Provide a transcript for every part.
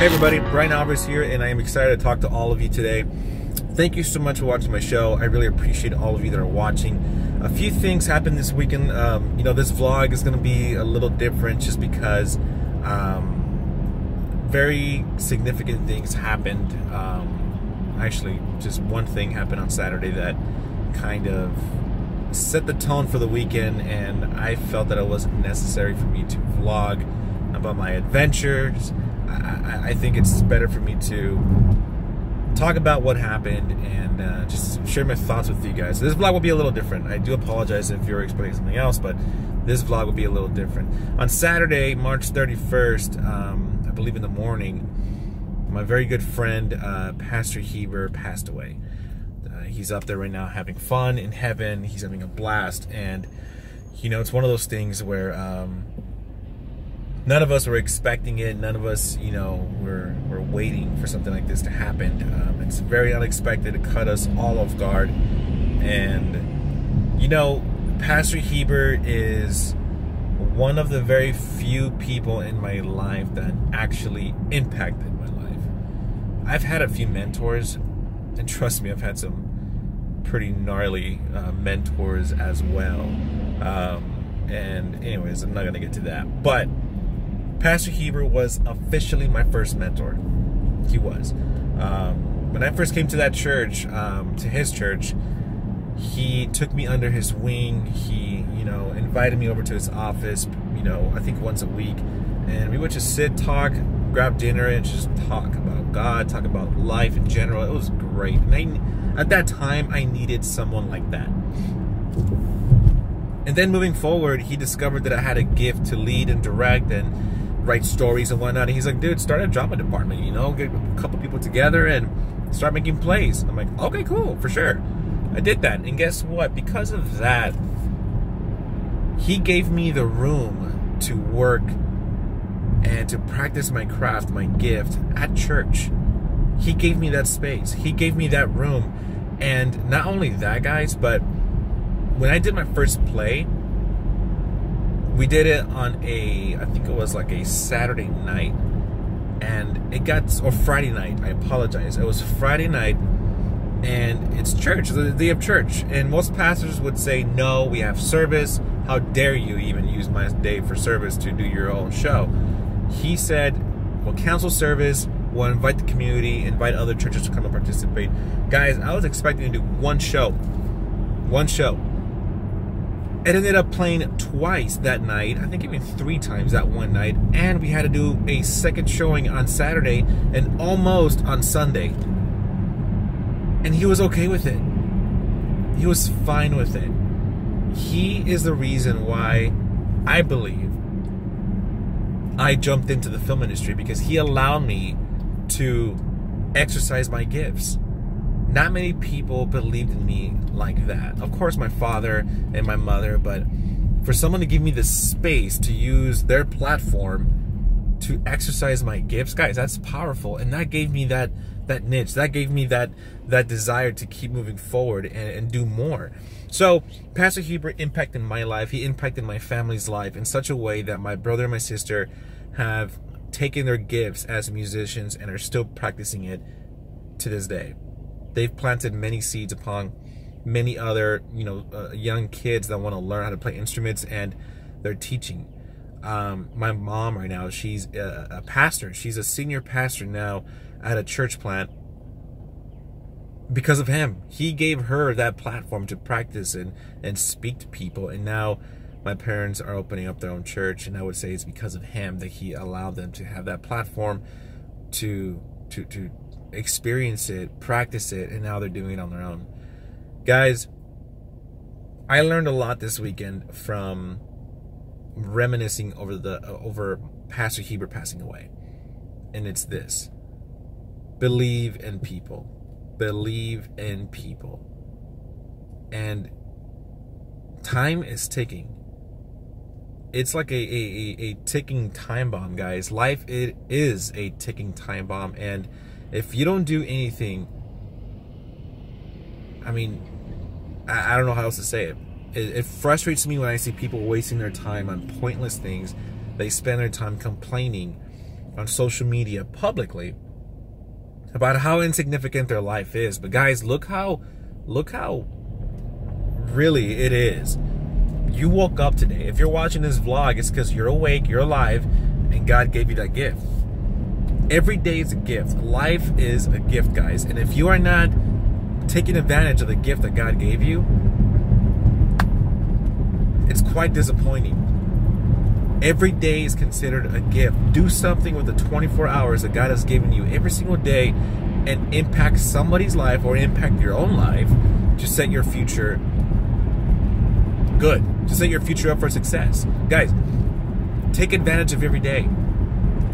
Hey everybody, Brian Alvarez here, and I am excited to talk to all of you today. Thank you so much for watching my show. I really appreciate all of you that are watching. A few things happened this weekend. You know, this vlog is going to be a little different just because very significant things happened. Actually, just one thing happened on Saturday that kind of set the tone for the weekend, and I felt that it wasn't necessary for me to vlog about my adventures. I think it's better for me to talk about what happened and just share my thoughts with you guys. So this vlog will be a little different. I do apologize if you're expecting something else, but this vlog will be a little different. On Saturday, March 31st, I believe in the morning, my very good friend, Pastor Heber, passed away. He's up there right now having fun in heaven. He's having a blast. And, you know, it's one of those things where none of us were expecting it. None of us, you know, were waiting for something like this to happen. It's very unexpected. It caught us all off guard. And, you know, Pastor Heber is one of the very few people in my life that actually impacted my life. I've had a few mentors, and trust me, I've had some pretty gnarly mentors as well. And anyways, I'm not going to get to that. But Pastor Heber was officially my first mentor. He was. When I first came to that church, to his church, he took me under his wing. He, you know, invited me over to his office, you know, I think once a week. And we would just sit, talk, grab dinner, and just talk about God, talk about life in general. It was great. And at that time, I needed someone like that. And then moving forward, he discovered that I had a gift to lead and direct and write stories and whatnot. And he's like, dude, start a drama department, you know, get a couple people together and start making plays. I'm like, okay, cool, for sure. I did that. And guess what? Because of that, he gave me the room to work and to practice my craft, my gift at church. He gave me that space. He gave me that room. And not only that, guys, but when I did my first play, we did it on a, I think it was like a Saturday night, and it got, or Friday night, I apologize. It was Friday night, and it's church, they have church. And most pastors would say, no, we have service. How dare you even use my day for service to do your own show? He said, we'll cancel service, we'll invite the community, invite other churches to come and participate. Guys, I was expecting to do one show. It ended up playing twice that night, I think even three times that one night, and we had to do a second showing on Saturday and almost on Sunday. And he was okay with it. He was fine with it. He is the reason why I believe I jumped into the film industry, because he allowed me to exercise my gifts. Not many people believed in me like that. Of course, my father and my mother, but for someone to give me the space to use their platform to exercise my gifts, guys, that's powerful. And that gave me that niche. That gave me that desire to keep moving forward and do more. So Pastor Heber impacted my life. He impacted my family's life in such a way that my brother and my sister have taken their gifts as musicians and are still practicing it to this day. They've planted many seeds upon many other, you know, young kids that want to learn how to play instruments, and they're teaching. My mom right now, she's a pastor. She's a senior pastor now at a church plant because of him. He gave her that platform to practice and speak to people. And now my parents are opening up their own church, and I would say it's because of him that he allowed them to have that platform to experience it, practice it, and now they're doing it on their own. Guys, I learned a lot this weekend from reminiscing over Pastor Heber passing away. And it's this: believe in people. Believe in people. And time is ticking. It's like a ticking time bomb, guys. Life, it is a ticking time bomb. And if you don't do anything, I mean, I don't know how else to say it. It frustrates me when I see people wasting their time on pointless things. They spend their time complaining on social media publicly about how insignificant their life is. But guys, look how really it is. You woke up today. If you're watching this vlog, it's because you're awake, you're alive, and God gave you that gift. Every day is a gift. Life is a gift, guys. And if you are not taking advantage of the gift that God gave you, it's quite disappointing. Every day is considered a gift. Do something with the 24 hours that God has given you every single day and impact somebody's life or impact your own life to set your future good, to set your future up for success. Guys, take advantage of every day.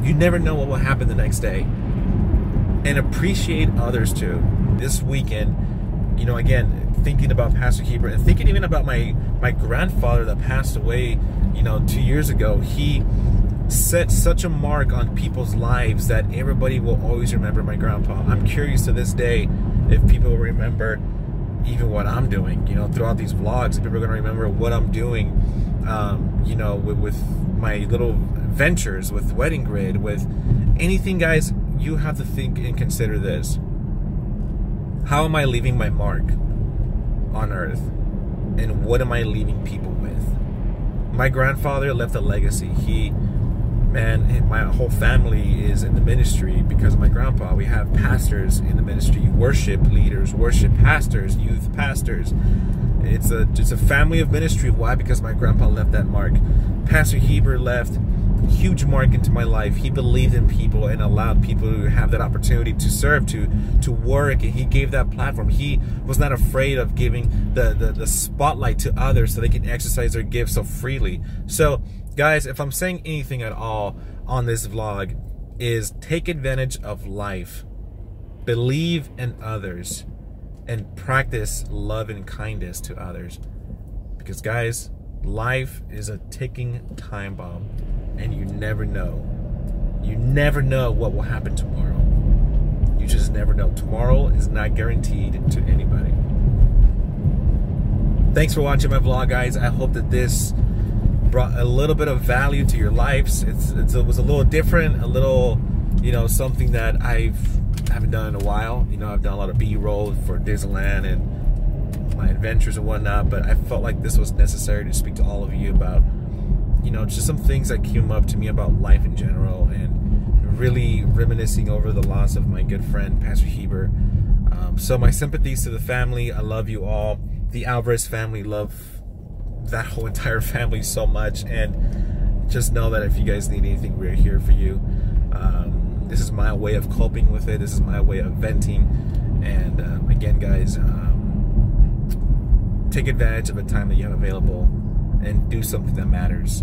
You never know what will happen the next day. And appreciate others too. This weekend, you know, again, thinking about Pastor Heber and thinking even about my grandfather that passed away, you know, 2 years ago. He set such a mark on people's lives that everybody will always remember my grandpa. I'm curious to this day if people will remember even what I'm doing, you know, throughout these vlogs. If people are going to remember what I'm doing, you know, with my little ventures, with Wedding Grid, with anything, guys. You have to think and consider this. How am I leaving my mark on earth? And what am I leaving people with? My grandfather left a legacy. My whole family is in the ministry because of my grandpa. We have pastors in the ministry, worship leaders, worship pastors, youth pastors. It's a family of ministry. Why? Because my grandpa left that mark. Pastor Heber left a huge mark into my life. He believed in people and allowed people to have that opportunity to serve, to work, and he gave that platform. He was not afraid of giving the spotlight to others so they can exercise their gifts so freely. So guys, if I'm saying anything at all on this vlog, is take advantage of life, believe in others, and practice love and kindness to others. Because guys, life is a ticking time bomb. And you never know what will happen tomorrow. You just never know. Tomorrow is not guaranteed to anybody. Thanks for watching my vlog, guys. I hope that this brought a little bit of value to your lives. It was a little different, a little, you know, something that I haven't done in a while. You know, I've done a lot of B-roll for Disneyland and my adventures and whatnot, but I felt like this was necessary to speak to all of you about, you know, just some things that came up to me about life in general, and really reminiscing over the loss of my good friend, Pastor Heber. So my sympathies to the family. I love you all. The Alvarez family, love that whole entire family so much. And just know that if you guys need anything, we're here for you. This is my way of coping with it. This is my way of venting. And again, guys, take advantage of the time that you have available and do something that matters.